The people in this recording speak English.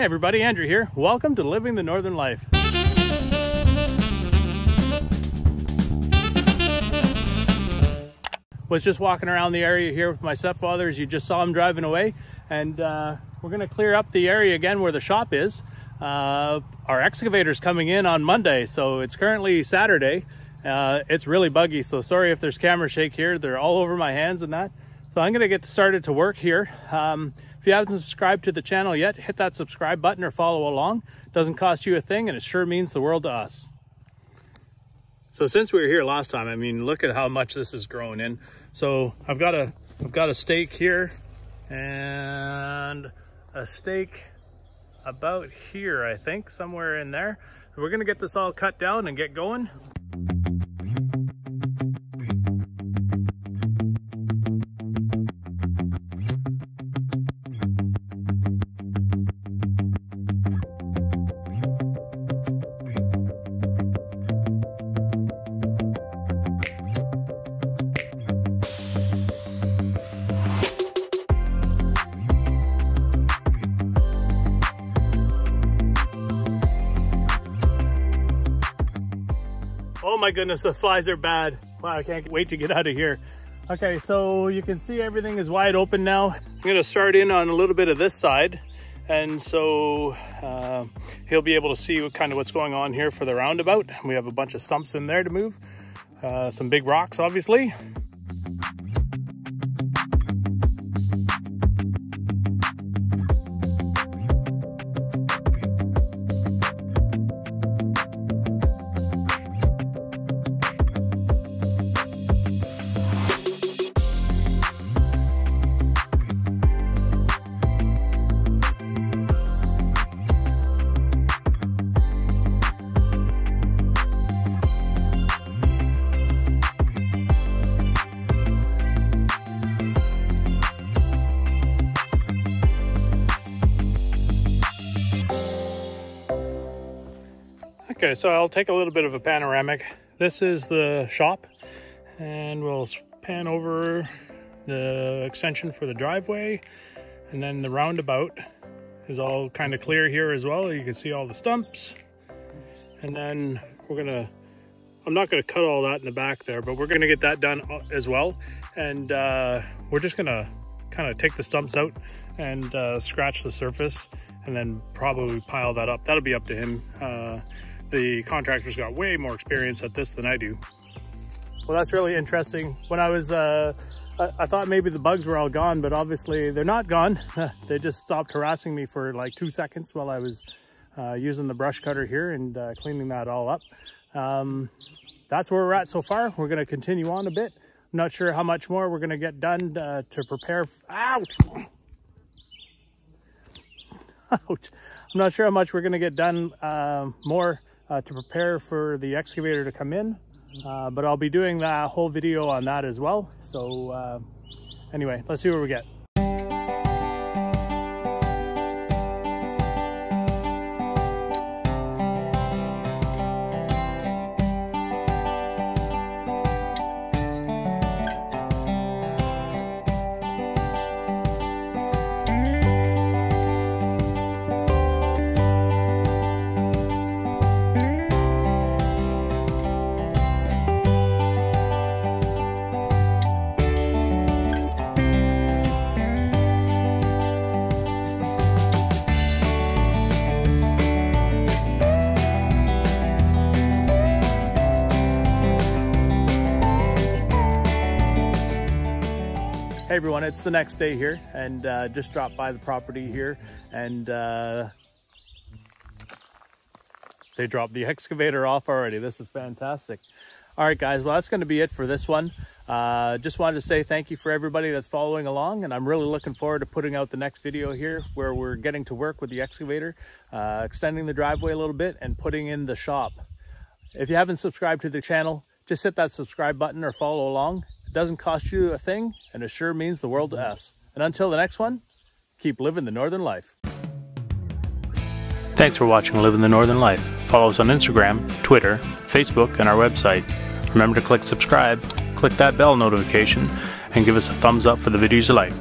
Hey everybody, Andrew here. Welcome to Living the Northern Life. Was just walking around the area here with my stepfather as you just saw him driving away, and we're gonna clear up the area again where the shop is. Our excavator's coming in on Monday, so it's currently Saturday. It's really buggy, so sorry if there's camera shake here. They're all over my hands and that. So I'm gonna get started to work here. If you haven't subscribed to the channel yet, hit that subscribe button or follow along. It doesn't cost you a thing, and it sure means the world to us. So since we were here last time, I mean, look at how much this has grown in. So I've got a stake here and a stake about here, I think, somewhere in there. We're gonna get this all cut down and get going. Oh my goodness, the flies are bad. Wow, I can't wait to get out of here. Okay, so you can see everything is wide open now. I'm gonna start in on a little bit of this side, and so he'll be able to see what's going on here for the roundabout. We have a bunch of stumps in there to move, some big rocks obviously. Okay, so I'll take a little bit of a panoramic. This is the shop, and we'll pan over the extension for the driveway, and then the roundabout is all kind of clear here as well. You can see all the stumps, and then I'm not gonna cut all that in the back there, but we're gonna get that done as well. And we're just gonna kind of take the stumps out and scratch the surface, and then probably pile that up. That'll be up to him. The contractor's got way more experience at this than I do. Well, that's really interesting. When I was, I thought maybe the bugs were all gone, but obviously they're not gone. They just stopped harassing me for like 2 seconds while I was using the brush cutter here and cleaning that all up. That's where we're at so far. We're gonna continue on a bit. I'm not sure how much more we're gonna get done to prepare. Ouch! Ouch! I'm not sure how much we're gonna get done more to prepare for the excavator to come in, but I'll be doing that whole video on that as well. So anyway, let's see where we get. Hey everyone, it's the next day here, and just dropped by the property here, and they dropped the excavator off already. This is fantastic. All right guys, well that's going to be it for this one. Just wanted to say thank you for everybody that's following along, and I'm really looking forward to putting out the next video here where we're getting to work with the excavator, extending the driveway a little bit and putting in the shop. If you haven't subscribed to the channel, just hit that subscribe button or follow along. It doesn't cost you a thing, and it sure means the world to us. And until the next one, keep living the Northern Life. Thanks for watching Living the Northern Life. Follow us on Instagram, Twitter, Facebook, and our website. Remember to click subscribe, click that bell notification, and give us a thumbs up for the videos you like.